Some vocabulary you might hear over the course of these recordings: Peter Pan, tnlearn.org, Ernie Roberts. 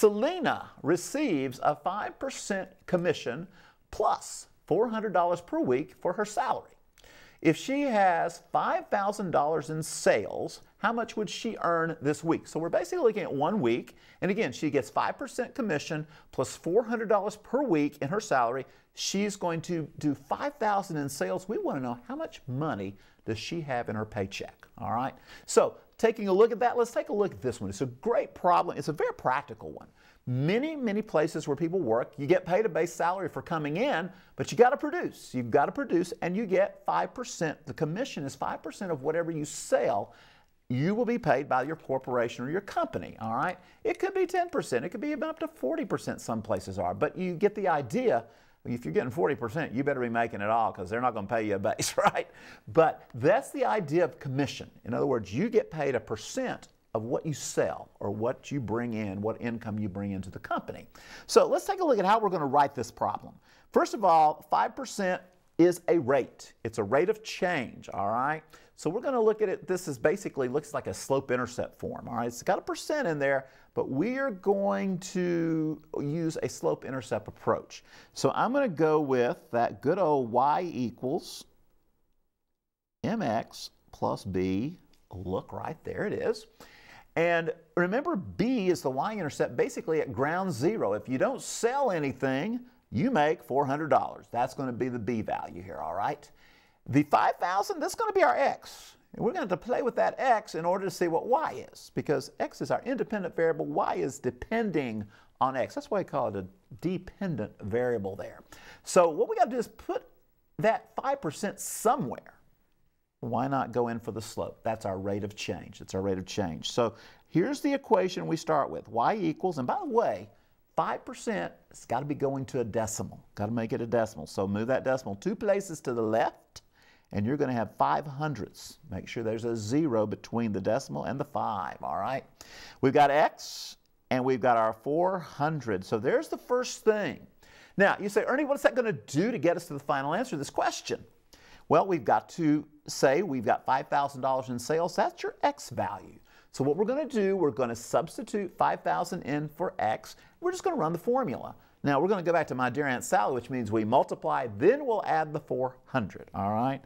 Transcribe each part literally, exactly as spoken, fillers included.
Selena receives a five percent commission plus four hundred dollars per week for her salary. If she has five thousand dollars in sales, how much would she earn this week? So we're basically looking at one week. And again, she gets five percent commission plus four hundred dollars per week in her salary. She's going to do five thousand dollars in sales. We want to know how much money does she have in her paycheck, all right? So taking a look at that, let's take a look at this one. It's a great problem. It's a very practical one. Many, many places where people work, you get paid a base salary for coming in, but you got to produce. You've got to produce, and you get five percent. The commission is five percent of whatever you sell. You will be paid by your corporation or your company, all right? It could be ten percent. It could be even up to forty percent some places are, but you get the idea. If you're getting forty percent, you better be making it all because they're not going to pay you a base, right? But that's the idea of commission. In other words, you get paid a percent of what you sell or what you bring in, what income you bring into the company. So let's take a look at how we're going to write this problem. First of all, five percent is a rate. It's a rate of change, all right? So we're going to look at it. This is basically looks like a slope-intercept form, all right? It's got a percent in there, but we are going to use a slope-intercept approach. So I'm going to go with that good old y equals mx plus b. Look right there, it is. And remember, b is the y-intercept basically at ground zero. If you don't sell anything, you make four hundred dollars. That's going to be the b value here, all right? The five thousand, that's going to be our x. And we're going to have to play with that x in order to see what y is, because x is our independent variable. Y is depending on x. That's why we call it a dependent variable there. So what we got to do is put that five percent somewhere. Why not go in for the slope? That's our rate of change. That's our rate of change. So here's the equation we start with. Y equals, and by the way, five percent has got to be going to a decimal. Got to make it a decimal. So move that decimal two places to the left, and you're going to have five hundredths. Make sure there's a zero between the decimal and the five, all right? We've got x, and we've got our four hundred. So there's the first thing. Now, you say, Ernie, what's that going to do to get us to the final answer to this question? Well, we've got to say we've got five thousand dollars in sales. That's your x value. So what we're going to do, we're going to substitute five thousand in for x. We're just going to run the formula. Now, we're going to go back to my dear Aunt Sally, which means we multiply, then we'll add the four hundred, all right?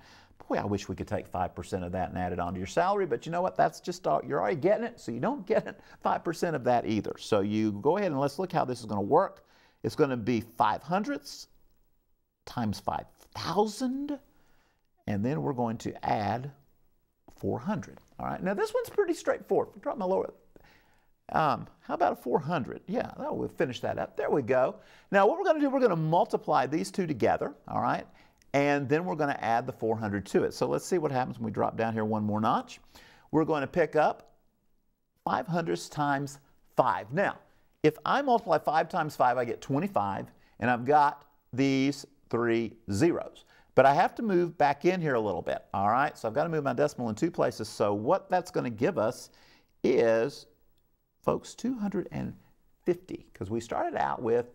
Boy, I wish we could take five percent of that and add it onto your salary, but you know what? That's just, all, you're already getting it, so you don't get it five percent of that either. So you go ahead and let's look how this is going to work. It's going to be five hundredths times five thousand, and then we're going to add four hundred, all right? Now, this one's pretty straightforward. Drop my lower. Um, how about a four hundred? Yeah, we'll finish that up. There we go. Now, what we're going to do, we're going to multiply these two together, all right? And then we're going to add the four hundred to it. So let's see what happens when we drop down here one more notch. We're going to pick up five hundredths times five. Now, if I multiply five times five, I get twenty-five, and I've got these three zeros. But I have to move back in here a little bit, all right? So I've got to move my decimal in two places. So what that's going to give us is, folks, two hundred fifty, because we started out with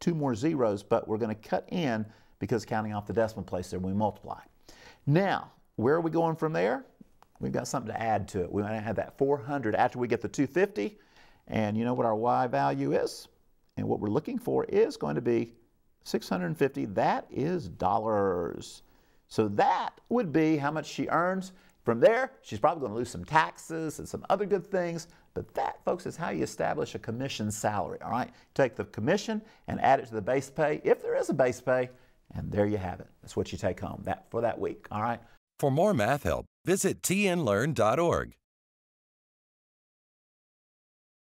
two more zeros, but we're going to cut in because counting off the decimal place there, we multiply. Now, where are we going from there? We've got something to add to it. We want to add that four hundred after we get the two hundred fifty, and you know what our y value is? And what we're looking for is going to be six hundred fifty. That is dollars. So that would be how much she earns. From there, she's probably going to lose some taxes and some other good things. But that, folks, is how you establish a commission salary, all right? Take the commission and add it to the base pay, if there is a base pay, and there you have it. That's what you take home that, for that week, all right? For more math help, visit t n learn dot org.